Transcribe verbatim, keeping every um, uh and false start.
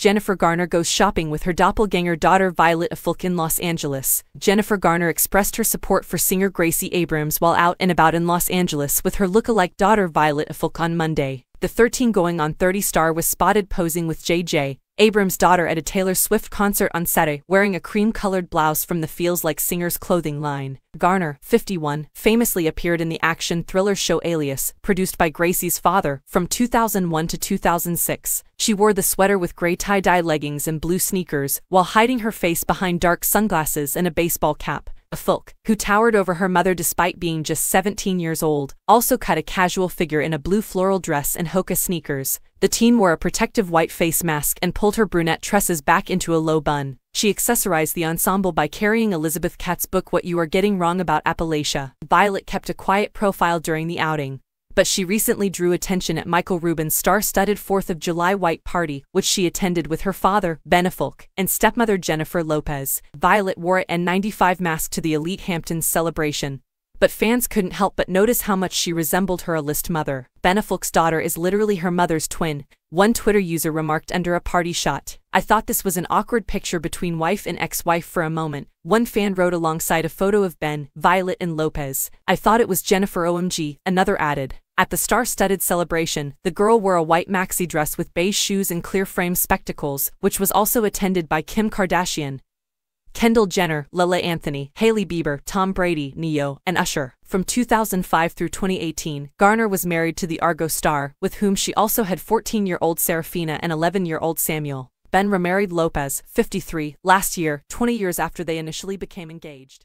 Jennifer Garner goes shopping with her doppelganger daughter Violet Affleck in Los Angeles. Jennifer Garner expressed her support for singer Gracie Abrams while out and about in Los Angeles with her look-alike daughter Violet Affleck on Monday. The thirteen going on thirty star was spotted posing with J J Abrams' daughter at a Taylor Swift concert on Saturday, wearing a cream-colored blouse from the Feels Like Singer's clothing line. Garner, fifty-one, famously appeared in the action thriller show Alias, produced by Gracie's father, from two thousand one to two thousand six. She wore the sweater with gray tie-dye leggings and blue sneakers, while hiding her face behind dark sunglasses and a baseball cap. Affleck, who towered over her mother despite being just seventeen years old, also cut a casual figure in a blue floral dress and Hoka sneakers. The teen wore a protective white face mask and pulled her brunette tresses back into a low bun. She accessorized the ensemble by carrying Elizabeth Katz's book What You Are Getting Wrong About Appalachia. Violet kept a quiet profile during the outing, but she recently drew attention at Michael Rubin's star-studded fourth of July white party, which she attended with her father, Ben Affleck, and stepmother Jennifer Lopez. Violet wore an N ninety-five mask to the elite Hamptons celebration, but fans couldn't help but notice how much she resembled her A-list mother. Ben Affleck's daughter is literally her mother's twin, one Twitter user remarked under a party shot. "I thought this was an awkward picture between wife and ex-wife for a moment," one fan wrote alongside a photo of Ben, Violet and Lopez. "I thought it was Jennifer O M G, another added. At the star-studded celebration, the girl wore a white maxi dress with beige shoes and clear-frame spectacles, which was also attended by Kim Kardashian, Kendall Jenner, Lala Anthony, Hailey Bieber, Tom Brady, Neo, and Usher. From two thousand five through twenty eighteen, Garner was married to the Argo star, with whom she also had fourteen-year-old Serafina and eleven-year-old Samuel. Ben remarried Lopez, fifty-three, last year, twenty years after they initially became engaged.